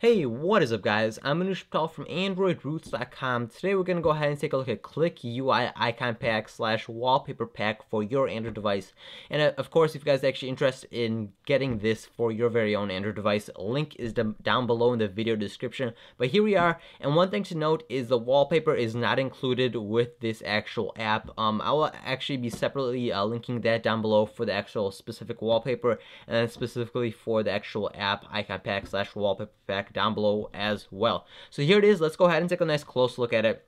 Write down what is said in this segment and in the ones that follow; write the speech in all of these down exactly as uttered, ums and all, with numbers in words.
Hey, what is up guys, I'm Anuj Patel from android roots dot com. Today we're going to go ahead and take a look at Click U I Icon Pack slash Wallpaper Pack for your Android device. And of course, if you guys are actually interested in getting this for your very own Android device, link is down below in the video description. But here we are, and one thing to note is the wallpaper is not included with this actual app. Um, I will actually be separately uh, linking that down below for the actual specific wallpaper, and then specifically for the actual app Icon Pack slash Wallpaper Pack down below as well. So here it is. Let's go ahead and take a nice close look at it.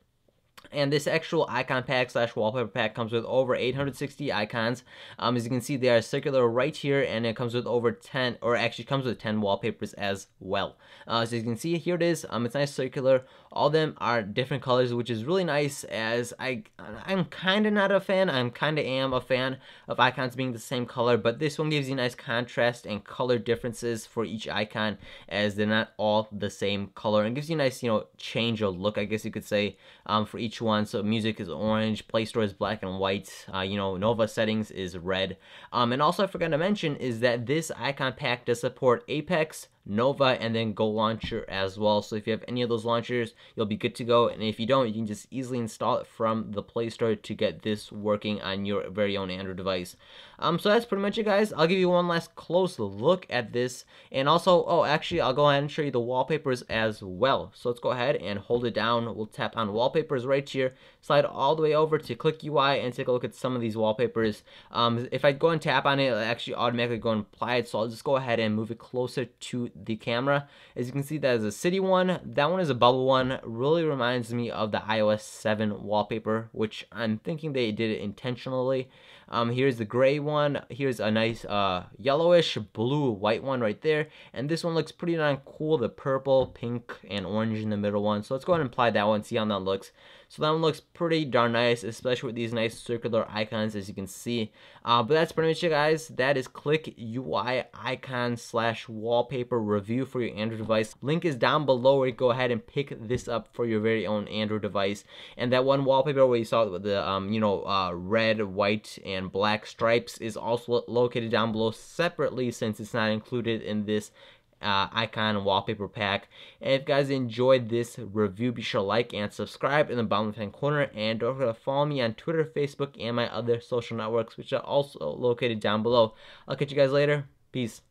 And this actual icon pack slash wallpaper pack comes with over eight hundred sixty icons. Um, as you can see, they are circular right here, and it comes with over ten, or actually comes with ten wallpapers as well. Uh, so as you can see, here it is. Um, it's nice circular. All of them are different colors, which is really nice. As I, I'm kind of not a fan. I'm kind of am a fan of icons being the same color, but this one gives you nice contrast and color differences for each icon, as they're not all the same color, and gives you a nice, you know, change of look, I guess you could say, um, for each one. So music is orange, Play Store is black and white, uh, you know, Nova settings is red. Um, and also I forgot to mention is that this icon pack does support Apex, Nova, and then Go Launcher as well. So if you have any of those launchers, you'll be good to go. And if you don't, you can just easily install it from the Play Store to get this working on your very own Android device. Um, so that's pretty much it, guys. I'll give you one last close look at this. And also, oh, actually, I'll go ahead and show you the wallpapers as well. So let's go ahead and hold it down. We'll tap on wallpapers right here, slide all the way over to Click U I, and take a look at some of these wallpapers. Um, if I go and tap on it, it'll actually automatically go and apply it. So I'll just go ahead and move it closer to the camera. As you can see, that is a city one. That one is a bubble one. Really reminds me of the i O S seven wallpaper, which I'm thinking they did it intentionally. Um, here's the gray one. Here's a nice uh, yellowish blue white one right there, and this one looks pretty darn cool, the purple, pink, and orange in the middle one. So let's go ahead and apply that one, see how that looks. So that one looks pretty darn nice, especially with these nice circular icons, as you can see. Uh, but that's pretty much it, guys. That is Click U I Icon slash Wallpaper review for your Android device. Link is down below where you go ahead and pick this up for your very own Android device. And that one wallpaper where you saw it with the um, you know uh, red, white, and black stripes is also located down below separately, since it's not included in this Uh, icon wallpaper pack. And if you guys enjoyed this review, be sure to like and subscribe in the bottom left hand corner, and don't forget to follow me on Twitter, Facebook, and my other social networks, which are also located down below. I'll catch you guys later. Peace.